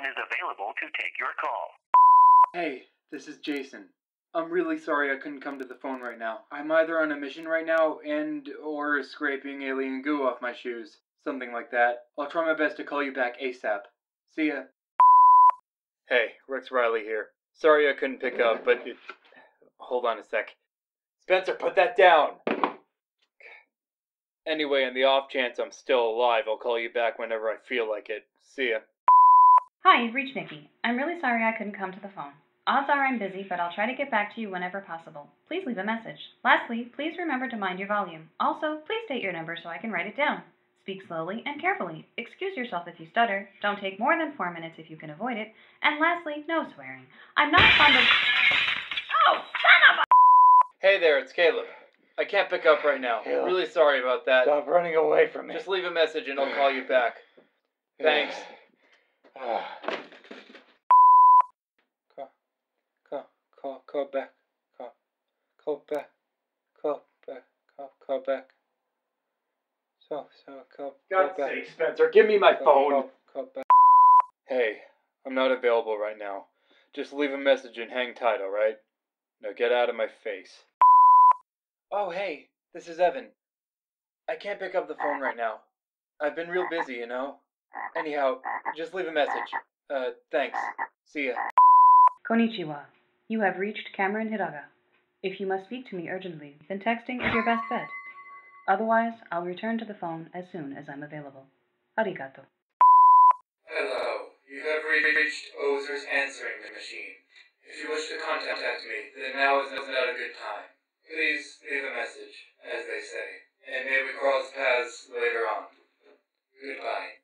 one is available to take your call. Hey, this is Jason. I'm really sorry I couldn't come to the phone right now. I'm either on a mission right now and or scraping alien goo off my shoes. Something like that. I'll try my best to call you back ASAP. See ya. Hey, Rex Riley here. Sorry I couldn't pick up, but... Hold on a sec. Spencer, put that down! Anyway, on the off chance I'm still alive, I'll call you back whenever I feel like it. See ya. Hi, you've reached Nikki. I'm really sorry I couldn't come to the phone. Odds are I'm busy, but I'll try to get back to you whenever possible. Please leave a message. Lastly, please remember to mind your volume. Also, please state your number so I can write it down. Speak slowly and carefully. Excuse yourself if you stutter. Don't take more than 4 minutes if you can avoid it. And lastly, no swearing. I'm not fond of... Oh, son of a... Hey there, it's Caleb. I can't pick up right now. Caleb, really sorry about that. Stop running away from me. Just leave a message and I'll call you back. Thanks. Call back. God's sake, Spencer, give me my phone. Call back. Hey, I'm not available right now. Just leave a message and hang tight, alright? Now get out of my face. Oh, hey, this is Evan. I can't pick up the phone right now. I've been real busy, you know? Anyhow, just leave a message. Thanks. See ya. Konnichiwa. You have reached Cameron Hiraga. If you must speak to me urgently, then texting is your best bet. Otherwise, I'll return to the phone as soon as I'm available. Arigato. Hello. You have reached Ozer's answering machine. If you wish to contact me, then now is not a good time. Please leave a message, as they say, and may we cross paths later on. Goodbye.